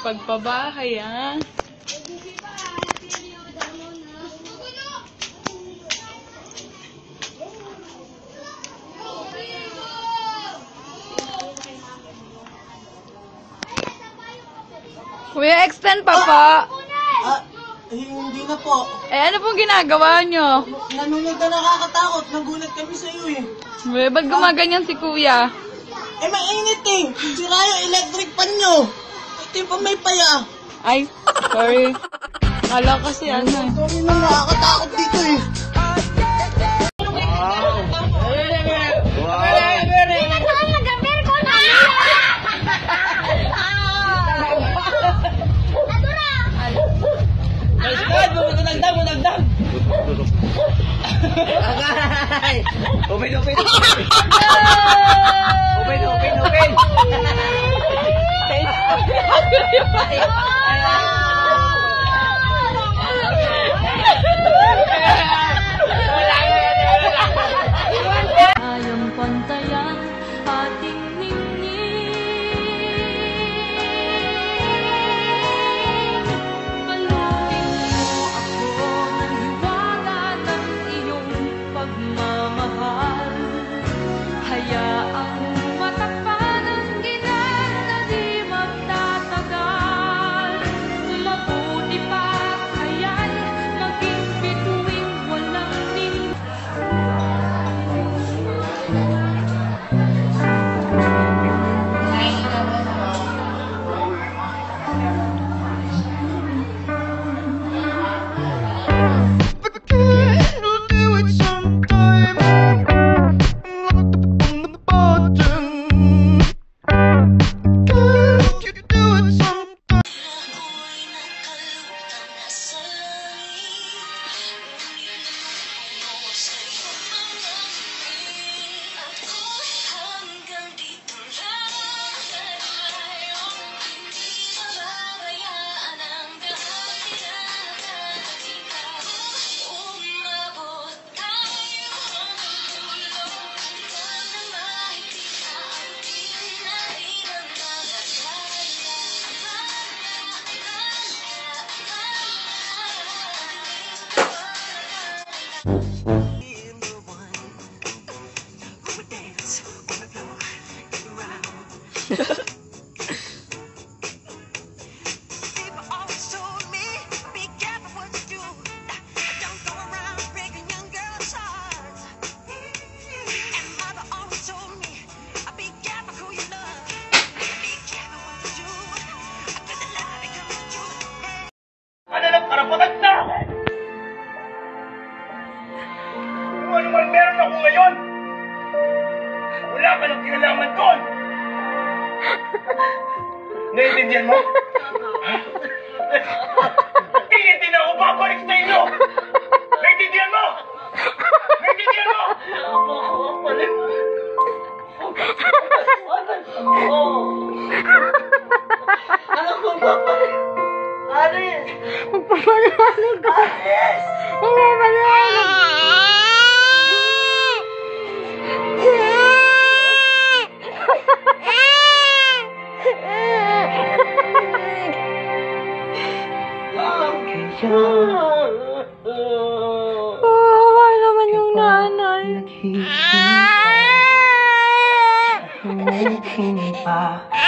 pagpabahay, ah. Kuya, extend pa po. Hindi na po. Eh, ano pong ginagawa nyo? Nanunod na nakakatakot. Nagulat kami sa iyo, eh. Uy, ba't gumaganyan si Kuya? Eh, mainit, eh. Sira yung electric pan nyo. Ito pa may paya. Ay, sorry. Kala kasi ano, eh. Sorry na, nakakatakot dito, eh. Agay! Open, open, open! Open, open, open! Ayong pantayan ating Naiintindihan mo? Hindi na ako babalik sa inyo! Naiintindihan mo? Naiintindihan mo? Ano ko babalik? Aris! Magpapaliwanag ko! Aris! Hindi paliwanag! Kawawa naman yung nanay. Naghihingi pa.